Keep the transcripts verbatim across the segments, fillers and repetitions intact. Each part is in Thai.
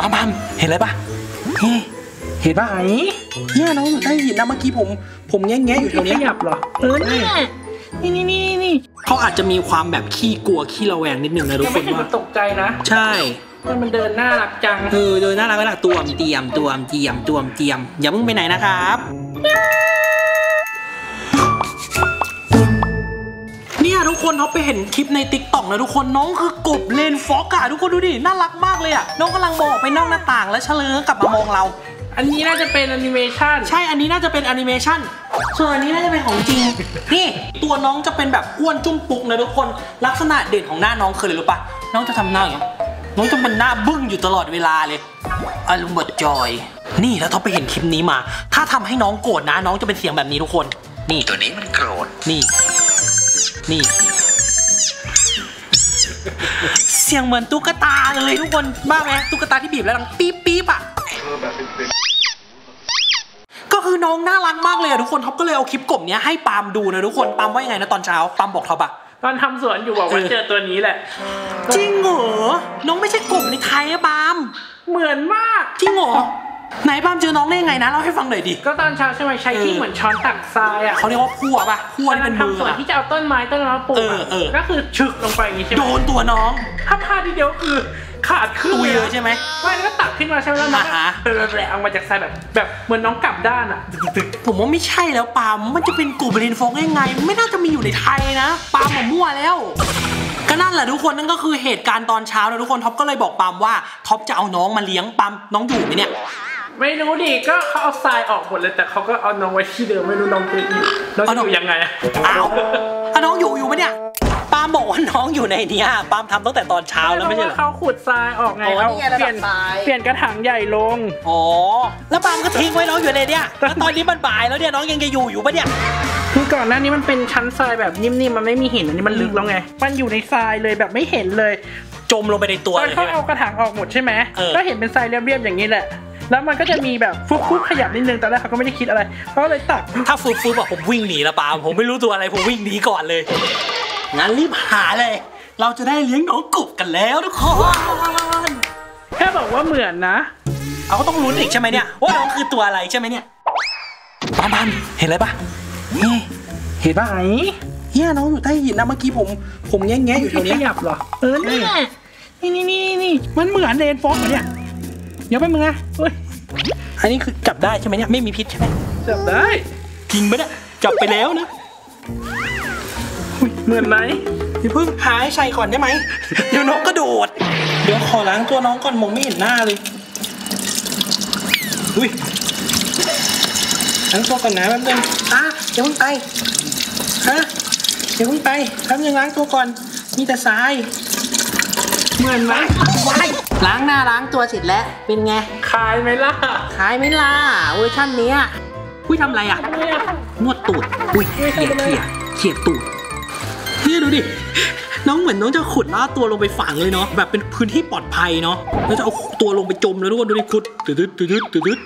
ปามปามเห็นอะไรปะเห็นปะไอ้เนี่ยน้องได้ยินนะเมื่อกี้ผมผมแง่แง่อยู่แถวนี้ขยับเหรอเออนี่นี่นี่นี่เขาอาจจะมีความแบบขี้กลัวขี้ระแวงนิดนึงนะทุกคนว่าตกใจนะใช่มันเดินน่ารักจังเออเดินน่ารักน่ารักตัวมเตียมตัวมเตียมตัวมเตียมอย่าเพิ่งไปไหนนะครับเนี่ยทุกคนเขาไปเห็นคลิปในติ๊กต็อกนะทุกคนน้องคือกบเลนฟ็อกอะทุกคนดูดิน่ารักมากเลยอะน้องกำลังบอกไปนอกหน้าต่างแล้วเฉลยกลับมามองเราอันนี้น่าจะเป็นแอนิเมชันใช่อันนี้น่าจะเป็นแอนิเมชันส่วนอันนี้น่าจะเป็นของจริงนี่ตัวน้องจะเป็นแบบอ้วนจุ้มปุกนะทุกคนลักษณะเด่นของหน้าน้องคืออะไรรู้ปะน้องจะทำหน้าอย่างนี้น้องจะเป็นหน้าบึ้งอยู่ตลอดเวลาเลยอารมณ์บดจอยนี่แล้วเขาไปเห็นคลิปนี้มาถ้าทำให้น้องโกรธนะน้องจะเป็นเสียงแบบนี้ทุกคนนี่ตัวนี้มันโกรธนี่นี่เสียงเหมือนตุ๊กตาเลยทุกคนบ้าไหมตุ๊กตาที่บีบแล้วดังปี๊บปี๊บอ่ะก็คือน้องน่ารักมากเลยทุกคนท็อปก็เลยเอาคลิปกบเนี้ยให้ปามดูนะทุกคนปามว่ายังไงนะตอนเช้าปามบอกท็อปอะตอนทำสวนอยู่บอกว่าเจอตัวนี้แหละจริงเหรอน้องไม่ใช่กบในไทยอะปามเหมือนมากจริงเหรอไหนปามเจอน้องได้ยังไงนะเล่าให้ฟังหน่อยดิก็ตอนเช้าใช่ไหมใช้ที่เหมือนช้อนตักทรายอะเขาเรียกว่าพั่วปะพั่วที่เป็นมือทำสวนที่จะเอาต้นไม้ต้นมะปรูก็คือฉึกลงไปอย่างนี้ใช่ไหมโดนตัวน้องถ้าพลาดทีเดียวคือขาดขึ้นเลยใช่ไหมไม่แล้วก็ตักขึ้นมาใช่ไหมแล้วมันก็แปลงออกมาจากทรายแบบแบบเหมือนน้องกลับด้านอ่ะผมว่าไม่ใช่แล้วปามมันจะเป็นกบเลนฟ็อกได้ไงไม่น่าจะมีอยู่ในไทยนะปามมามั่วแล้วก็นั่นแหละทุกคนนั่นก็คือเหตุการณ์ตอนเช้านะทุกคนท็อปก็เลยบอกปามว่าท็อปจะเอาน้องมาเลี้ยงปามน้องอยู่ไหมเนี่ยไม่รู้ดิก็เขาเอาทรายออกหมดเลยแต่เขาก็เอาน้องไว้ที่เดิมไม่รู้น้องเป็นอยู่น้องอยู่ยังไงอ้าวน้องอยู่อยู่ไหมเนี่ยปามบอกว่าน้องอยู่ในนี้ปามทำตั้งแต่ตอนเช้าแล้วไม่ใช่เหรอเขาขุดทรายออกไงเขาเปลี่ยนเปลี่ยนกระถางใหญ่ลงอ๋อแล้วปามก็ทิ้งไว้น้องอยู่ในนี้แล้วตอนนี้มันบ่ายแล้วเนี่ยน้องยังจะอยู่อยู่ปะเนี่ยคือก่อนหน้านี้มันเป็นชั้นทรายแบบนิ่มๆมันไม่มีหินอันนี้มันลึกแล้วไงมันอยู่ในทรายเลยแบบไม่เห็นเลยจมลงไปในตัวเลยเขาเอากระถางออกหมดใช่ไหมก็เห็นเป็นทรายเรียบๆอย่างนี้แหละแล้วมันก็จะมีแบบฟุบฟุบขยับนิดนึงตอนแรกเขาก็ไม่ได้คิดอะไรเขาเลยตักถ้าฟุบฟุบอะผมวิ่งหนีละปามผมไม่รู้ตัวอะไรผมวิ่งหนีก่อนเลยงั้นรีบหาเลยเราจะได้เลี้ยงน้องกบกันแล้วทุกคนแค่บอกว่าเหมือนนะเอาก็ต้องลุ้นอีกใช่ไหมเนี่ยว่าน้องคือตัวอะไรใช่ไหมเนี่ยปามปามเห็นอะไรปะนี่เห็นปะไอ้เนี่ยน้องอยู่ใต้หินนะเมื่อกี้ผมผมแง่แง่อยู่แถวนี้ขยับเหรอเออนี่นี่นี่นี่นี่มันเหมือนเลนฟ็อกเนี่ยเดี๋ยวไปมึงนะเฮ้ยอันนี้คือจับได้ใช่ไหมเนี่ยไม่มีพิษใช่ไหมจับได้จริงไหมเนี่ยจับไปแล้วนะเหมือนไหมพี่พึ่งหาให้ชัยก่อนได้ไหมเดี๋ยวน้องกระโดดเดี๋ยวขอล้างตัวน้องก่อนมองไม่เห็นหน้าเลยอุ้ยล้างตัวก่อนนะแป๊บนึงอ่ะเดี๋ยวพึ่งไปฮะเดี๋ยวพึ่งไปแป๊บนึงล้างตัวก่อนมีแต่ทรายเหมือนไหมล้างหน้าล้างตัวเสร็จแล้วเป็นไงคายไหมล่ะคายไหมล่ะเวอร์ชั่นนี้อุ้ยทำอะไรอ่ะนวดตูดอุ้ยเขี่ยเขี่ยเขี่ยตูดนี่ดูดิน้องเหมือนน้องจะขุดแล้วตัวลงไปฝังเลยเนาะแบบเป็นพื้นที่ปลอดภัยเนาะแล้วจะเอาตัวลงไปจมแล้วทุกคนดูดิขุดตืดตืดตืดตืด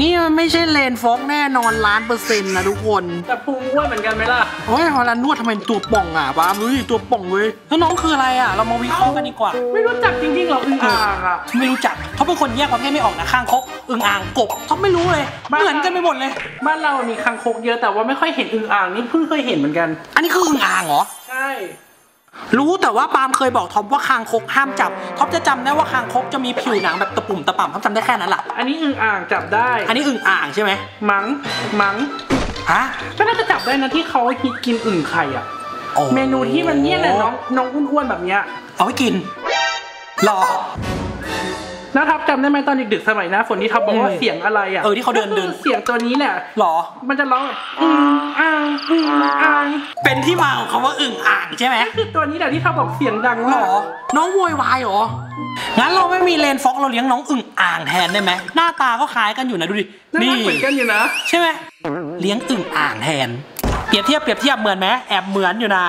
นี่มันไม่ใช่เลนฟ็อกแน่นอนล้านเปอร์เซ็นต์นะทุกคนแต่พุงอ้วนเหมือนกันไหมล่ะโอ้ยฮอลันนวดทำไมตัวป่องอ่ะบ้าดูดิตัวป่องเว้ยแล้วน้องคืออะไรอ่ะเรามาวิเคราะห์กันดีกว่าไม่รู้จักจริงๆหรออึ่งอ่างอ่ะไม่รู้จักเขาเป็นคนแยกประเภทไม่ออกนะข้างคกอึ่งอ่างกบเขาไม่รู้เลยเหมือนกันไปหมดเลยบ้านเรามีข้างคกเยอะแต่ว่าไม่ค่อยเห็นอึ่งอ่างนี่เพิ่งเคยเห็นเหมือนกันอันนี้คืออึ่งอ่างเหรอใช่รู้แต่ว่าปามเคยบอกท็อปว่าคางคกห้ามจับท็อปจะจำได้ว่าคางคกจะมีผิวหนังแบบตะปุ่มตะป่ำท็อปจำได้แค่นั้นแหละอันนี้อึ่งอ่างจับได้อันนี้อึ่งอ่างใช่ไหมมังมังฮะก็น่าจะจับได้นะที่เขาคิดกินอึ่งไข่อ่ะเมนูที่มันเนี่ยแหละน้องน้องอ้วนๆแบบเนี้ยเอาให้กินหรอแล้วท็อปจำได้ไหมตอนดึกๆสมัยนะฝนที่ท็อปบอกว่าเสียงอะไรอ่ะเออที่เขาเดินเดินเสียงตัวนี้แหละหรอมันจะร้องอึ่งอ่างอึ่งอ่างเป็นที่มาของคำว่าอึ่งอ่างใช่ไหมคือตัวนี้แหละที่ท็อปบอกเสียงดังหรอน้องโวยวายหรองั้นเราไม่มีเลนฟ็อกเราเลี้ยงน้องอึ่งอ่างแทนได้ไหมหน้าตาก็คล้ายกันอยู่นะดูดินี่เหมือนกันอยู่นะใช่ไหมเลี้ยงอึ่งอ่างแทนเปรียบเทียบเปรียบเทียบเหมือนไหมแอบเหมือนอยู่นะ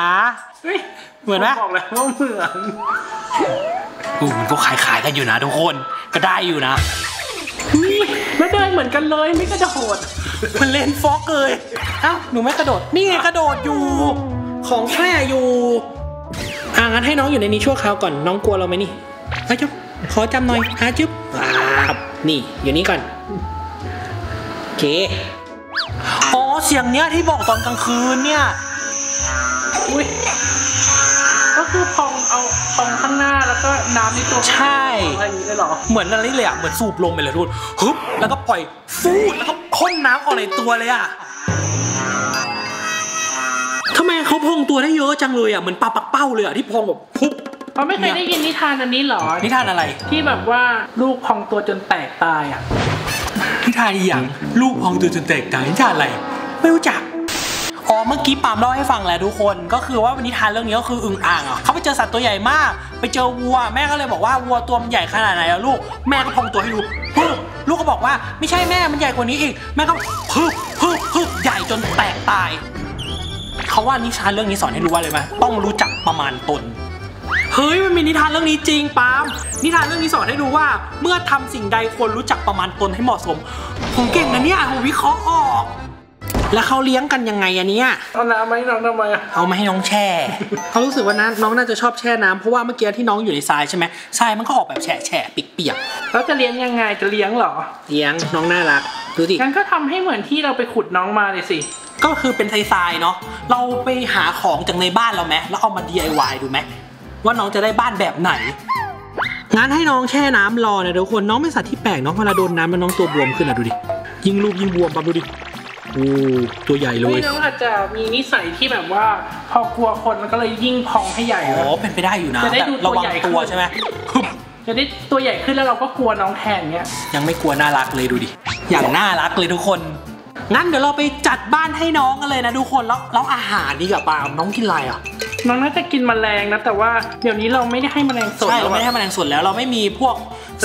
เหมือนไหมบอกเลยว่าเหมือนมันก็ขายขายกันอยู่นะทุกคนก็ได้อยู่นะแล้วเดินเหมือนกันเลยไม่กระโดดมันเล่นฟอกเลยเอ้าหนูไม่กระโดดนี่กระโดดอยู่ของแค่อยู่อ่างั้นให้น้องอยู่ในนี้ชั่วคราวก่อนน้องกลัวเราไหมนี่อาจุ๊บขอจำหน่อยอาจุ๊บ นี่อยู่นี้ก่อนโอเคอ๋อเสียงเนี้ยที่บอกตอนกลางคืนเนี่ยอุ้ยก็คือพองเอาพองข้างหน้าแล้วก็น้ำในตัวใช่อะไรอย่างนี้เลยหรอเหมือนนั่นเลยอ่ะเหมือนสูบลมไปเลยทุกคนฮึบแล้วก็ปล่อยฟูดแล้วก็พ่นน้ำออกในตัวเลยอ่ะทำไมเขาพองตัวได้เยอะจังเลยอ่ะเหมือนปลาปักเป้าเลยอ่ะที่พองแบบปุ๊บเราไม่เคยได้ยินนิทานอันนี้หรอนิทานอะไรที่แบบว่าลูกพองตัวจนแตกตายอ่ะนิทานอย่างลูกพองตัวจนแตกตายนิทานอะไรไม่รู้จักอ๋อเมื่อกี้ปามเล่าให้ฟังแล้วทุกคนก็คือว่านิทานเรื่องนี้ก็คืออึ่งอ่างอ่ะเขาไปเจอสัตว์ตัวใหญ่มากไปเจอวัวแม่ก็เลยบอกว่าวัวตัวมันใหญ่ขนาดไหนอ่ะลูกแม่ก็พองตัวให้ดูพึบลูกก็บอกว่าไม่ใช่แม่มันใหญ่กว่านี้อีกแม่ก็พึบพึบพึบใหญ่จนแตกตายเขาว่านิทานเรื่องนี้สอนให้รู้ว่าเลยไหมต้องรู้จักประมาณตนเฮ้ยมันมีนิทานเรื่องนี้จริงปามนิทานเรื่องนี้สอนให้ดูว่าเมื่อทำสิ่งใดควรรู้จักประมาณตนให้เหมาะสมผมเก่งนะเนี่ยผมวิเคราะห์ออกแล้วเขาเลี้ยงกันยังไงอันเนี้ยเอาน้ำมาให้น้องทำไมเอามาให้น้องแช่เขารู้สึกว่าน้องน่าจะชอบแช่น้ำเพราะว่าเมื่อกี้ที่น้องอยู่ในทรายใช่ไหมทรายมันก็ออกแบบแฉะแฉะเปียกๆแล้วจะเลี้ยงยังไงจะเลี้ยงหรอเลี้ยงน้องน่ารักดูสิงั้นก็ทำให้เหมือนที่เราไปขุดน้องมาเลยสิก็คือเป็นทรายเนาะเราไปหาของจากในบ้านเราไหมแล้วเอามา ดี ไอ วาย ดูไหมว่าน้องจะได้บ้านแบบไหนงั้นให้น้องแช่น้ำรอนะทุกคนน้องเป็นสัตว์ที่แปลกน้องเวลาโดนน้ำแล้วน้องตัวบวมขึ้นอ่ะดูดิยิ่งลูกยิ่งบวมปะดูดิโอ้ตัวใหญ่เลยน้องอาจจะมีนิสัยที่แบบว่าพอกลัวคนมันก็เลยยิ่งพองให้ใหญ่อ๋อเป็นไปได้อยู่นะจะได้ดูตัวใหญ่ตัวใช่ไหมจะได้ตัวใหญ่ขึ้นแล้วเราก็กลัวน้องแทนเงี้ยยังไม่กลัวน่ารักเลยดูดิอย่างน่ารักเลยทุกคนงั้นเดี๋ยวเราไปจัดบ้านให้น้องกันเลยนะทุกคนแล้วแล้วอาหารดีกว่าปามน้องกินอะไรอ่ะน้องน่าจะกินแมลงนะแต่ว่าเดี๋ยวนี้เราไม่ได้ให้แมลงสดใช่เราไม่ได้ให้แมลงสดแล้วเราไม่มีพวก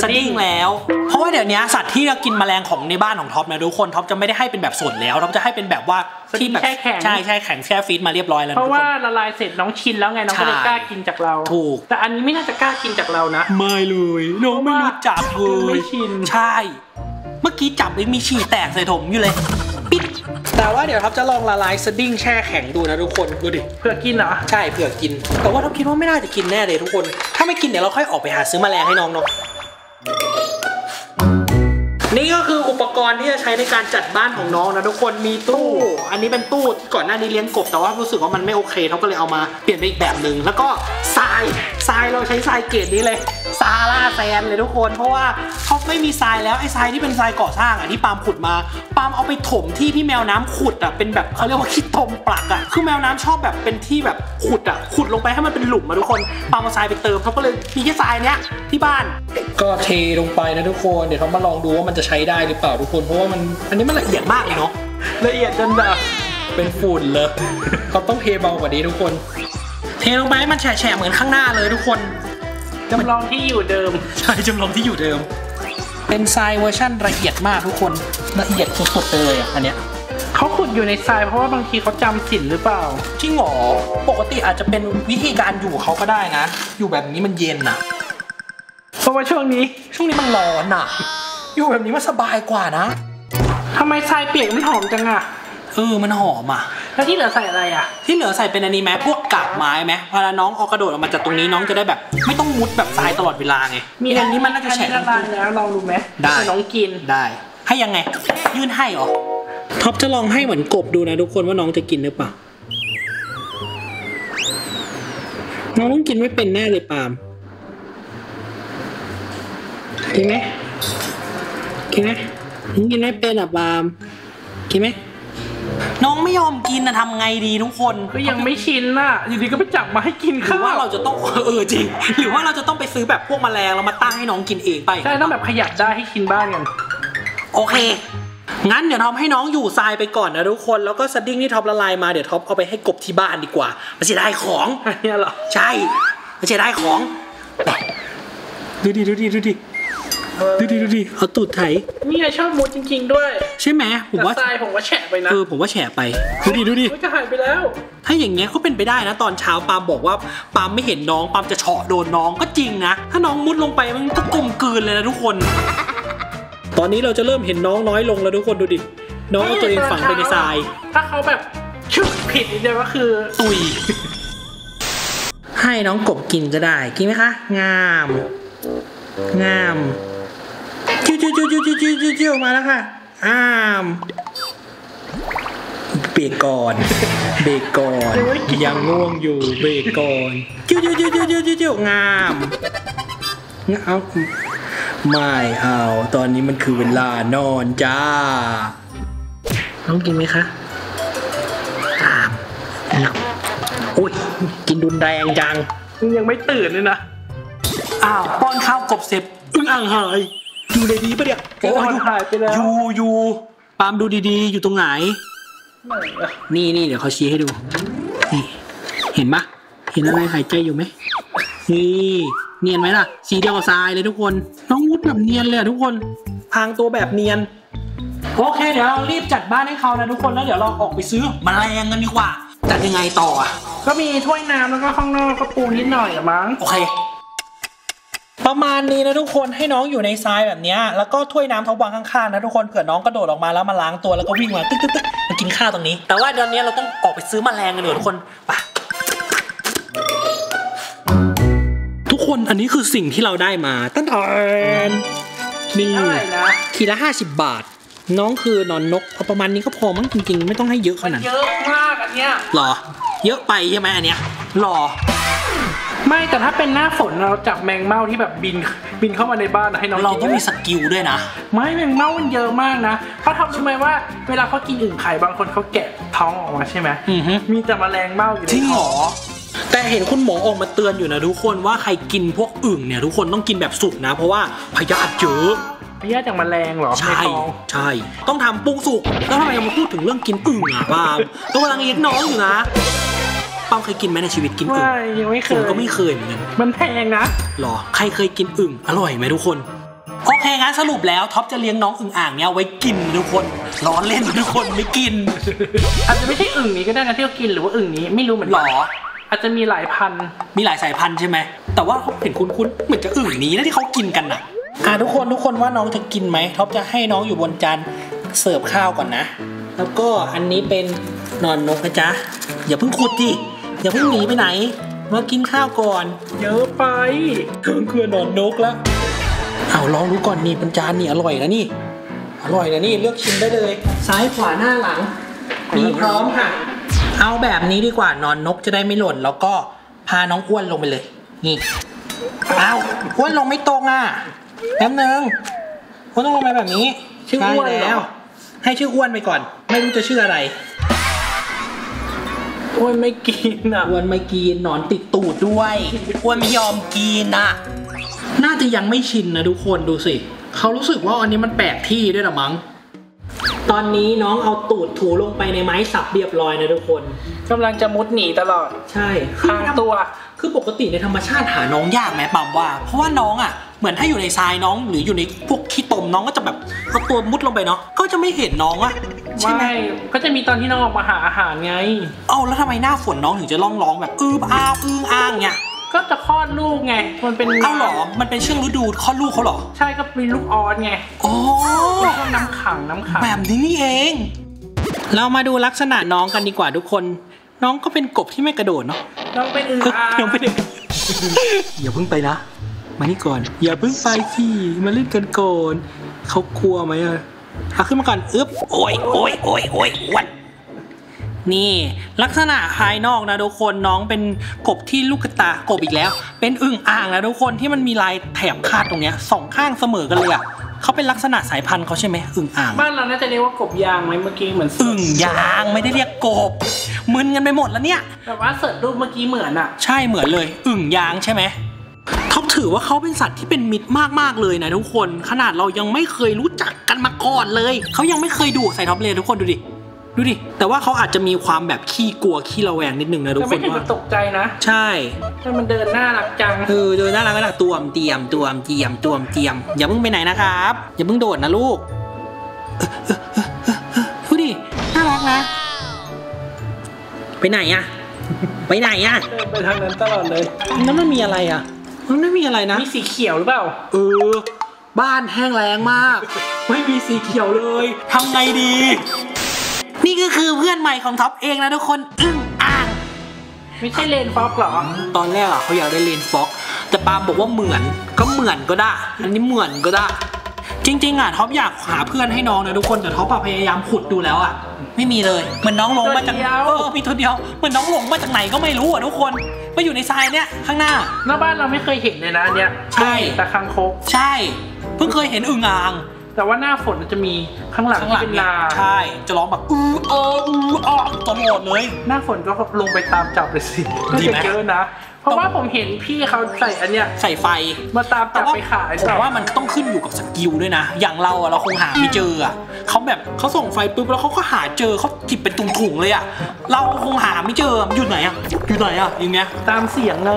สดิ้งแล้วเพราะว่าเดี๋ยวนี้สัตว์ที่เรากินแมลงของในบ้านของท็อปนะทุกคนท็อปจะไม่ได้ให้เป็นแบบสดแล้วท็อปจะให้เป็นแบบว่าที่แบบใช่ใช่แข็งแช่ฟรีซมาเรียบร้อยแล้วเพราะว่าละลายเสร็จน้องชินแล้วไงน้องก็เลยกล้ากินจากเราถูกแต่อันนี้ไม่น่าจะกล้ากินจากเรานะไม่เลยน้องไม่รู้จักเลยไม่ชินใช่เมื่อกี้จับเลยมีฉี่แตกใส่ถมอยู่เลยแต่ว่าเดี๋ยวท็อปจะลองละลายสดิ้งแช่แข็งดูนะทุกคนดูดิเผื่อกินเหรอใช่เผื่อกินแต่ว่าท็อปคิดว่าไม่น่าจะกินแน่เลยทุกคนถ้าไม่กินเดี๋ยวเราค่อยออกไปหาซื้อแมลงให้น้องเนาะนี่ก็คืออุปกรณ์ที่จะใช้ในการจัดบ้านของน้องนะทุกคนมีตู้อันนี้เป็นตู้ก่อนหน้านี้เลี้ยงกบแต่ว่ารู้สึกว่ามันไม่โอเคท็อปก็เลยเอามาเปลี่ยนไปอีกแบบหนึ่งแล้วก็ทรายทรายเราใช้ทรายเกรดนี้เลยซาร่าแซนเลยทุกคนเพราะว่าท็อปไม่มีทรายแล้วไอ้ทรายที่เป็นทรายก่อสร้างอ่ะที่ปามขุดมาปามเอาไปถมที่พี่แมวน้ำขุดอ่ะเป็นแบบเขาเรียกว่าขี้ตมปลักอ่ะคือแมวน้ำชอบแบบเป็นที่แบบขุดอ่ะขุดลงไปให้มันเป็นหลุมมาทุกคนปามเอาทรายไปเติมท็อปก็เลยมีแค่ทรายเนี้ยที่บ้านก็เทลงไปนะทุกคนเดี๋ยวท็อปมาลองดูว่ามันจะใช้ได้หรือเปล่าทุกคนเพราะว่ามันอันนี้มันละเอียดมากเลยเนาะละเอียดจนแบบเป็นฝุ่นเลยเขาต้องเทเบากว่านี้ทุกคนเทลงไปให้มันแฉะเหมือนข้างหน้าเลยทุกคนจำลองที่อยู่เดิมใช่จำลองที่อยู่เดิมเป็นทรายเวอร์ชั่นละเอียดมากทุกคนละเอียดสุดๆเลยอันเนี้ยเขาขุดอยู่ในทรายเพราะว่าบางทีเขาจำสินหรือเปล่าจริงหรอปกติอาจจะเป็นวิธีการอยู่เขาก็ได้นะอยู่แบบนี้มันเย็นนะเพราะว่าช่วงนี้ช่วงนี้มันร้อนนะอยู่แบบนี้มันสบายกว่านะทำไมทรายเปียกมันหอมจังอะเออมันหอมอ่ะแล้วที่เหลือใส่อะไรอ่ะที่เหลือใส่เป็นอันนี้ไหมพวกกาบไม้ไหมเวลาน้องออกกระโดดออกมาจากตรงนี้น้องจะได้แบบไม่ต้องมุดแบบทรายตลอดเวลาไงมีอันนี้มันน่าจะแฉะละลายแล้วลองดูไหมได้น้องกินได้ให้ยังไงยื่นให้หรอท็อปจะลองให้เหมือนกบดูนะทุกคนว่าน้องจะกินหรือเปล่าน้องต้องกินไม่เป็นแน่เลยปาล์มกินไหมกินไหมน้องกินไม่เป็นอ่ะปาล์มกินไหมน้องไม่ยอมกินนะทำไงดีทุกคนก็ยังไม่ชินน่ะอยู่ดีก็ไปจับมาให้กินข้าวหรือว่าเราจะต้องเออจริงหรือว่าเราจะต้องไปซื้อแบบพวกแมลงเรามาตั้งให้น้องกินเองไปใช่ต้องแบบขยับได้ให้กินบ้านกันโอเคงั้นเดี๋ยวท็อปให้น้องอยู่ทรายไปก่อนนะทุกคนแล้วก็สดิ้งที่ท็อปละลายมาเดี๋ยวท็อปเอาไปให้กบที่บ้านดีกว่ามันจะได้ของเนี่ยหรอใช่มันจะได้ของดูดิดูดิดูดิดูดิดูดิเอาตูดไถนี่ชอบมูดจริงๆด้วยใช่ไหมผมว่าทรายผมว่าแฉะไปนะเออผมว่าแฉะไปดูดิดูดิมันจะหายไปแล้วถ้าอย่างเงี้ยก็เป็นไปได้นะตอนเช้าปามบอกว่าปามไม่เห็นน้องปามจะเฉาะโดนน้องก็จริงนะถ้าน้องมุดลงไปมันก็กลมกลืนเลยนะทุกคนตอนนี้เราจะเริ่มเห็นน้องน้อยลงแล้วทุกคนดูดิน้องเอาตัวเองฝังไปในทรายถ้าเขาแบบชุบผิดนิดเดียวก็คือตุยให้น้องกบกินก็ได้กินไหมคะงามงามจุ๊ จิ้วมาแล้วค่ะอ้ามเบรกก่อนเบรกก่อนยังง่วงอยู่เบรกก่อนจิ้วจิ้วจิ้วจิ้วจิ้วงามเอาไม่เอาตอนนี้มันคือเวลานอนจ้าน้องกินไหมคะตามอุ้ยกินดุนแรงจังยังไม่ตื่นเลยนะอ้าวป้อนข้าวกบเสร็จอึ้งอ่างหายอยู่ในนี้ปะเนี่ยโอ้ยหายไปแล้วอยู่อยู่ปามดูดีๆอยู่ตรงไหนนี่นี่เดี๋ยวเขาชี้ให้ดูนี่เห็นปะเห็นอะไรหายใจอยู่ไหมนี่เนียนไหมล่ะสีเดียวกับทรายเลยทุกคนน้องวุฒิแบบเนียนเลยทุกคนพางตัวแบบเนียนโอเคเดี๋ยวเรารีบจัดบ้านให้เขานะทุกคนแล้วเดี๋ยวเราออกไปซื้อแมลงกันดีกว่าจัดยังไงต่ออ่ะก็มีถ้วยน้ำแล้วก็ข้างนอกก็ปูนิดหน่อยอะมั้งโอเคประมาณนี้นะทุกคนให้น้องอยู่ในทรายแบบนี้แล้วก็ถ้วยน้ำเขาวางข้างๆนะทุกคนเผื่อน้องกระโดดออกมาแล้วมาล้างตัวแล้วก็วิ่งมาตึ๊กตึ๊กตึ๊กมากินข้าวตรงนี้แต่ว่าตอนนี้เราต้องออกไปซื้อแมลงกันเดี๋ยวทุกคนไปทุกคนอันนี้คือสิ่งที่เราได้มาตั้งแต่นี่ทีละห้าสิบบาทน้องคือนอนนกเอาประมาณนี้ก็พอมั้งจริงๆไม่ต้องให้เยอะขนาดนั้นเยอะมากอันเนี้ยหรอเยอะไปใช่ไหมอันเนี้ยหรอไม่แต่ถ้าเป็นหน้าฝนเราจับแมงเม่าที่แบบบินบินเข้ามาในบ้านให้น้องเราต้องมีสกิลด้วยนะไม่แมงเม่ามันเยอะมากนะเขาทำรู้ไหมว่าเวลาเขากินอึ่งไข่บางคนเขาแกะท้องออกมาใช่ไหมมีแต่แมลงเม่าอยู่ในท้องแต่เห็นคุณหมอออกมาเตือนอยู่นะทุกคนว่าใครกินพวกอึ่งเนี่ยทุกคนต้องกินแบบสุกนะเพราะว่าพยาธิเยอะพยาธิจากแมลงเหรอใช่ใช่ต้องทำปรุงสุกแล้วทำไมยังมาพูดถึงเรื่องกินอึ่งอ่ะปามต้องกำลังเลี้ยงน้องอยู่นะปามเคยกินไหมในชีวิตกินอึ่งยังไม่เคยผมก็ไม่เคยเหมือนกันมันแพงนะหรอใครเคยกินอึ่งอร่อยไหมทุกคนโอเคงั้นสรุปแล้วท็อปจะเลี้ยงน้องอึ่งอ่างเนี้ยไว้กินทุกคนล้อเล่นทุกคนไม่กินอาจจะไม่ใช่อึ่งนี้ก็ได้นะที่เรากินหรือว่าอึ่งนี้ไม่รู้เหมือนหรออาจจะมีหลายพันมีหลายสายพันธุ์ใช่ไหมแต่ว่าเขาเห็นคุ้นๆเหมือนจะอึ่งนี้นะที่เขากินกันนะอ่ะทุกคนทุกคนว่าน้องจะกินไหมท็อปจะให้น้องอยู่บนจานเสิร์ฟข้าวก่อนนะแล้วก็อันนี้เป็นนอนนกนะจ๊ะอย่าเพิ่งขุดดิอย่าเพิ่งหนีไปไหนมากินข้าวก่อนเยอะไปเครื่องเคือนอนนกแล้วเอาลองดูก่อนนี่บนจานนี่อร่อยนะนี่อร่อยนะนี่เลือกชิมได้เลยซ้ายขวาหน้าหลังมีพร้อมค่ะเอาแบบนี้ดีกว่านอนนกจะได้ไม่หล่นแล้วก็พาน้องอ้วนลงไปเลยนี่เอาอ้วนลงไม่ตรงอ่ะแป๊บนึงอ้วนต้องลงไปแบบนี้ชื่ออ้วนแล้วให้ชื่ออ้วนไปก่อนไม่รู้จะชื่ออะไรอ้วนไม่กินอ่ะอ้วนไม่กินนอนติดตูดด้วยอ้วนไม่ยอมกินอ่ะน่าจะยังไม่ชินนะทุกคนดูสิเขารู้สึกว่าอันนี้มันแปลกที่ด้วยหรอมั้งตอนนี้น้องเอาตูดถูลงไปในไม้สับเรียบร้อยนะทุกคนกำลังจะมุดหนีตลอดใช่ข้างตัวคือปกติในธรรมชาติหาน้องยากไหมปามว่าเพราะว่าน้องอ่ะเหมือนถ้าอยู่ในทรายน้องหรืออยู่ในพวกขี้ตมน้องก็จะแบบเอาตัวมุดลงไปเนาะก็จะไม่เห็นน้องอ่ะใช่ไหมก็จะมีตอนที่น้องออกมาหาอาหารไงเอ้าแล้วทำไมหน้าฝนน้องถึงจะร้องร้องแบบอืออ้าวอืออ้างเนี่ยก็จะคลอดลูกไงมันเป็นเอ้าหรอมันเป็นช่วงฤดูคลอดลูกเขาหรอใช่ก็เป็นลูกออสไงโอ้เป็นช่วงน้ำขังน้ำขังแบบนี้นี่เองเรามาดูลักษณะน้องกันดีกว่าทุกคนน้องก็เป็นกบที่ไม่กระโดดเนาะน้องเป็นอึ่งอ่างน้องเป็นอึ่งอย่าเพิ่งไปนะมานี่ก่อนอย่าเพิ่งไปที่มาเล่นกันก่อนเขากลัวไหมอะเอาขึ้นมาก่อนอึ๊บโอ้ยโอ้ยโอ้ยโอ้ยวันนี่ลักษณะภายนอกนะทุกคนน้องเป็นกบที่ลูกตากบอีกแล้วเป็นอึ่งอ่างนะทุกคนที่มันมีลายแถบคาดตรงเนี้ยสองข้างเสมอกันเลยอ่ะเขาเป็นลักษณะสายพันธุ์เขาใช่ไหมอึ่งอ่างบ้านเราน่าจะเรียกว่ากบยางไหมเมื่อกี้เหมือนอึ่งยางไม่ได้เรียกกบมึนกันไปหมดแล้วเนี่ยแต่ว่าเสิร์ชรูปเมื่อกี้เหมือนอ่ะใช่เหมือนเลยอึ่งยางใช่ไหมท็อปถือว่าเขาเป็นสัตว์ที่เป็นมิตรมากๆเลยนะทุกคนขนาดเรายังไม่เคยรู้จักกันมาก่อนเลยเขายังไม่เคยดุใส่ท็อปเลยทุกคนดูดิดูดิแต่ว่าเขาอาจจะมีความแบบขี้กลัวขี้ระแวงนิดนึงนะทุกคนว่าไม่ถึงกับตกใจนะใช่ถ้ามันเดินน่ารักจังเออเดินน่ารักก็น่าตัวมเตียมตัวมเตียมตัวมเตียมอย่าเพิ่งไปไหนนะครับอย่าเพิ่งโดดนะลูกดูดิน่ารักนะไปไหนอะไปไหนอะไปทางนั้นตลอดเลยนั่นมันมีอะไรอะมันไม่มีอะไรนะมีสีเขียวหรือเปล่าเออบ้านแห้งแล้งมากไม่มีสีเขียวเลยทำไงดีนี่ก็คือเพื่อนใหม่ของท็อปเองนะทุกคนอึ้งอ่างไม่ใช่เลนฟ็อกหรอตอนแรกอ่ะเขาอยากได้เลนฟ็อกแต่ปาบอกว่าเหมือนก็เหมือนก็ได้อันนี้เหมือนก็ได้จ จริงๆอ่ะท็อปอยากหาเพื่อนให้น้องนะทุกคนแต่ท็อปพยายามขุดดูแล้วอ่ะไม่มีเลยเหมือนน้องหลงมาจากเออมีตัวเดียวเหมือนน้องหลงมาจากไหนก็ไม่รู้อ่ะทุกคนมาอยู่ในทรายเนี้ยข้างหน้าหน้าบ้านเราไม่เคยเห็นเลยนะเนี้ยใช่แต่คางคกใช่เพิ่งเคยเห็นอึ่งอ่างแต่ว่าหน้าฝนจะมีข้างหลังเป็นลาใช่จะร้องแบบอู้เอออู้อ้อตลอดเลยหน้าฝนก็ลงไปตามจับเลยสิดีไหมเยอะนะเพราะว่าผมเห็นพี่เขาใส่อันเนี้ยใส่ไฟมาตามจับไปขายแต่ว่ามันต้องขึ้นอยู่กับสกิลด้วยนะอย่างเราอะเราคงหาไม่เจออะเขาแบบเขาส่งไฟปุ๊บแล้วเขาก็หาเจอเขาจิบเป็นตุ่มถุงเลยอะเราคงหาไม่เจออยู่ไหนอะอยู่ไหนอะอย่างเงี้ยตามเสียงไง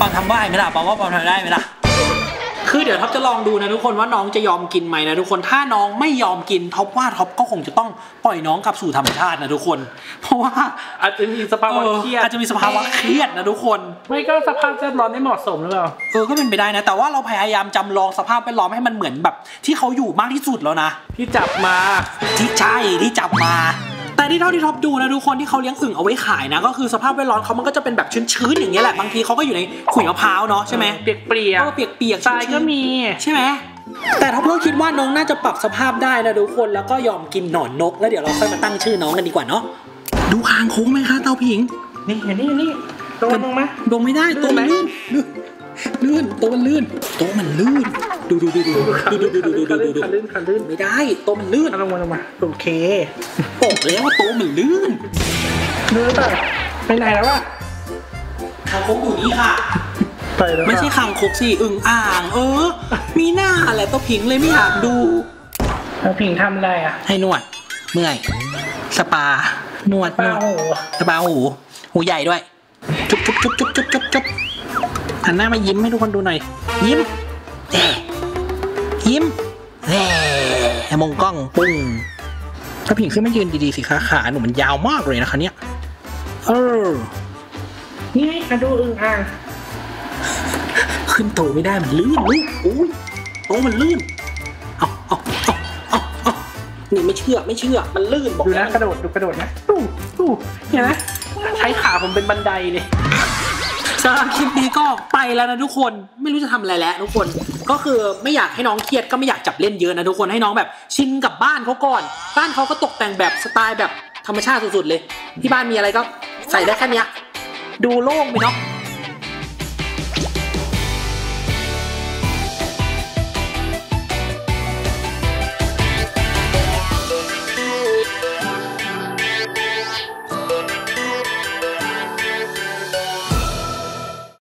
ปอนทำได้ไหมล่ะปอนว่าปอนทำได้ไหมล่ะคือเดี๋ยวท็อปจะลองดูนะทุกคนว่าน้องจะยอมกินไหมนะทุกคนถ้าน้องไม่ยอมกินท็อปว่าท็อปก็คงจะต้องปล่อยน้องกลับสู่ธรรมชาตินะทุกคนเพราะว่าอาจจะมีสภาวะเครียดอาจจะมีสภาวะเครียดนะทุกคนไม่ก็สภาพแวดล้อมไม่เหมาะสมหรือเปล่าเออก็เป็นไปได้นะแต่ว่าเราพยายามจำลองสภาพแวดล้อมให้มันเหมือนแบบที่เขาอยู่มากที่สุดแล้วนะที่จับมาที่ใช่ที่จับมาแต่ที่เท่าที่ท็อปดูนะทุกคนที่เขาเลี้ยงอึ่งเอาไว้ขายนะก็คือสภาพแวดล้อมเขามันก็จะเป็นแบบชื้นๆอย่างเงี้ยแหละบางทีเขาก็อยู่ในขุยมะพร้าวเนาะใช่ไหมเปียกเปียกก็เปียกเปียกทรายก็มีใช่ไหมแต่ท็อปก็คิดว่าน้องน่าจะปรับสภาพได้นะทุกคนแล้วก็ยอมกินหนอนนกแล้วเดี๋ยวเราค่อยมาตั้งชื่อน้องกันดีกว่าเนาะดูคางคกไหมคะเตาผิงนี่เห็นนี่นี่ตัวมันลงไหมลงไม่ได้ตัวมันลื่นลื่นตัวมันลื่นตัวมันลื่นดูดูดูดูดูดูดูดูดูดูไม่ได้โตมันลื่นลงมาลงมาโอเคบอกแล้วว่าโตมันลื่นลื่นไปไปไหนแล้ววะคางคกอยู่นี่ค่ะไปแล้วไม่ใช่คางคกสิอึ่งอ่างเออมีหน้าอะไรตัวผิงเลยไม่อยากดูตัวผิงทำอะไรอ่ะให้นวดเมื่อยสปานวดนวดสปาหูหูใหญ่ด้วยจุ๊บจุ๊บจุ๊บจุ๊บจุ๊บจุ๊บจุ๊บหันหน้ามายิ้มให้ทุกคนดูหน่อยยิ้มยิ้มแหมมองกล้องปึ้งถ้าผิงขึ้นไม่ยืนดีๆสิคะขาหนูมันยาวมากเลยนะคะเนี่ยเออนี่ไงมาดูอึ่งอ่างขึ้นโตไม่ได้มันลื่นลูกอุ้ยโตมันลื่นเอาเอาเอาเอาเอาหนูไม่เชื่อไม่เชื่อมันลื่นบอกดูนะกระโดดดูกระโดดนะตู้ตู้เห็นไหมใช้ขาผมเป็นบันไดเลยสำหรับคลิปนี้ก็ไปแล้วนะทุกคนไม่รู้จะทำอะไรแล้วทุกคนก็คือไม่อยากให้น้องเครียดก็ไม่อยากจับเล่นเยอะนะทุกคนให้น้องแบบชินกับบ้านเขาก่อนบ้านเขาก็ตกแต่งแบบสไตล์แบบธรรมชาติสุดๆเลยที่บ้านมีอะไรก็ใส่ได้แค่นี้ดูโล่งไปเนาะ